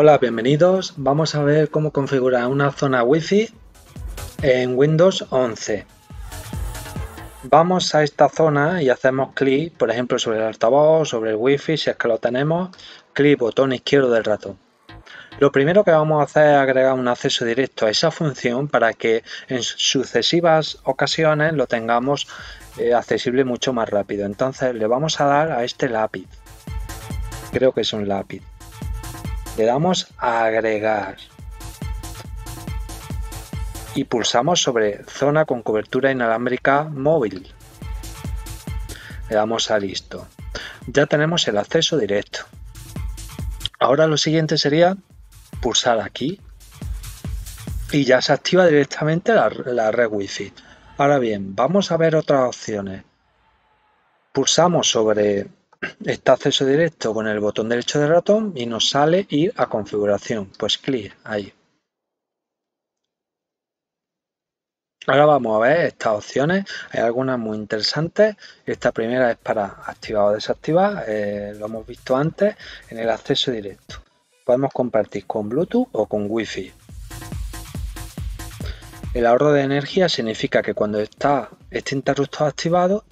Hola, bienvenidos. Vamos a ver cómo configurar una zona Wi-Fi en Windows 11. Vamos a esta zona y hacemos clic, por ejemplo, sobre el altavoz, sobre el Wi-Fi, si es que lo tenemos, clic botón izquierdo del ratón. Lo primero que vamos a hacer es agregar un acceso directo a esa función para que en sucesivas ocasiones lo tengamos accesible mucho más rápido. Entonces le vamos a dar a este lápiz. Creo que es un lápiz. Le damos a agregar y pulsamos sobre zona con cobertura inalámbrica móvil. Le damos a listo. Ya tenemos el acceso directo. Ahora lo siguiente sería pulsar aquí y ya se activa directamente la red Wi-Fi. Ahora bien, vamos a ver otras opciones. Pulsamos sobre este acceso directo con el botón derecho del ratón y nos sale ir a configuración. Pues clic ahí. Ahora vamos a ver estas opciones. Hay algunas muy interesantes. Esta primera es para activar o desactivar. Lo hemos visto antes en el acceso directo. Podemos compartir con Bluetooth o con Wi-Fi. El ahorro de energía significa que cuando está este interruptor activado,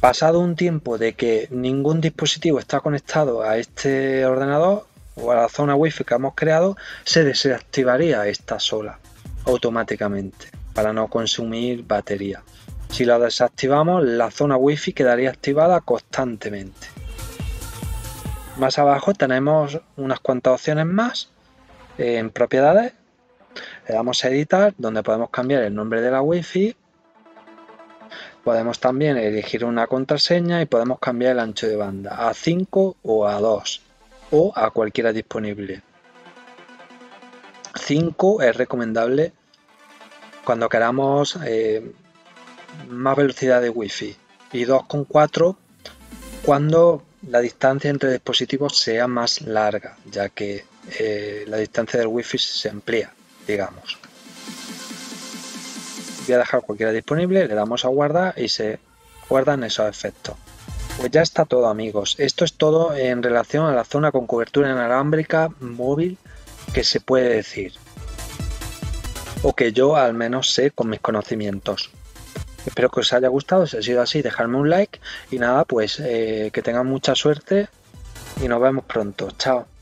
pasado un tiempo de que ningún dispositivo está conectado a este ordenador o a la zona Wi-Fi que hemos creado, se desactivaría esta sola automáticamente para no consumir batería. Si la desactivamos, la zona Wi-Fi quedaría activada constantemente. Más abajo tenemos unas cuantas opciones más en propiedades. Le damos a editar, donde podemos cambiar el nombre de la Wi-Fi. Podemos también elegir una contraseña y podemos cambiar el ancho de banda a 5 o a 2 o a cualquiera disponible. 5 es recomendable cuando queramos más velocidad de Wi-Fi y 2,4 cuando la distancia entre dispositivos sea más larga, ya que la distancia del Wi-Fi se amplía, digamos. Voy a dejar cualquiera disponible, le damos a guardar y se guardan esos efectos. Pues ya está todo, amigos. Esto es todo en relación a la zona con cobertura inalámbrica móvil que se puede decir, o que yo al menos sé con mis conocimientos. Espero que os haya gustado. Si ha sido así, dejadme un like y nada, pues que tengan mucha suerte y nos vemos pronto. Chao.